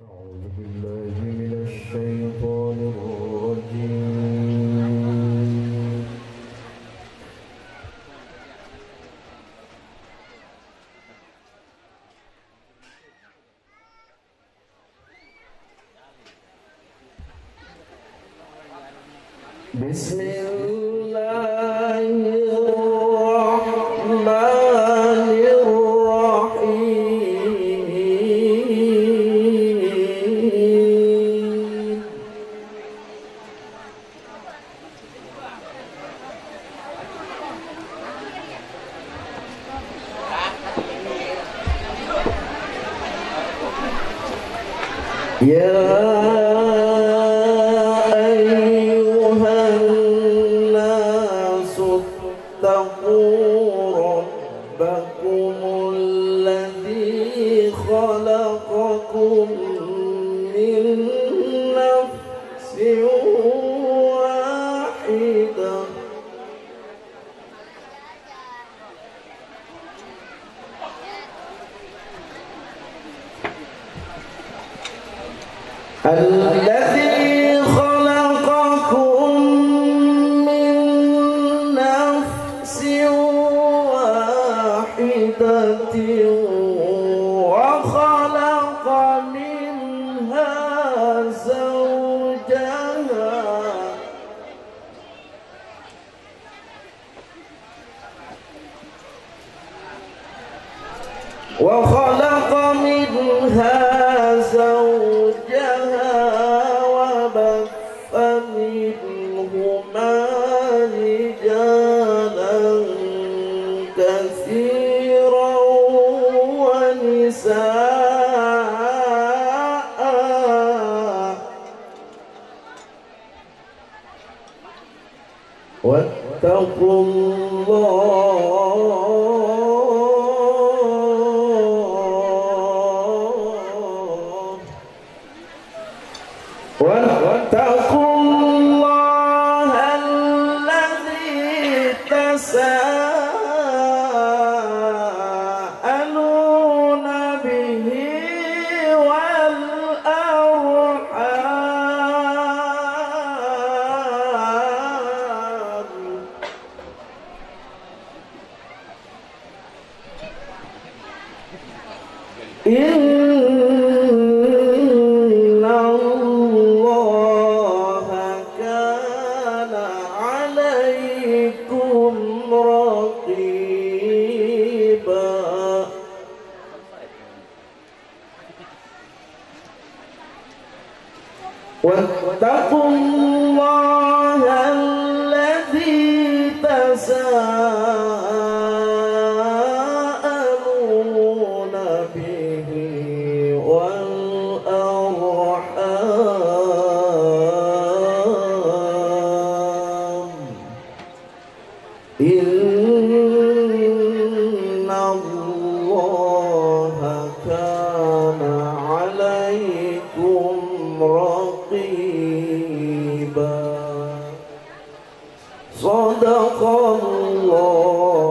أعوذ بالله من الشيطان الرجيم. بسم الله يا أيها الناس اتقوا ربكم الذي خلقكم من نفس واحدة الذي خلقكم من نفس واحدة وخلق منها زوجها وخلق منها ومنهما رجالا كثيرا ونساء واتقوا الله واتقوا الله الذي تساءلون به والأرحام واتقوا الله الذي تساءلون به والأرحام إن الله كان عليكم رقيبا. صدق الله.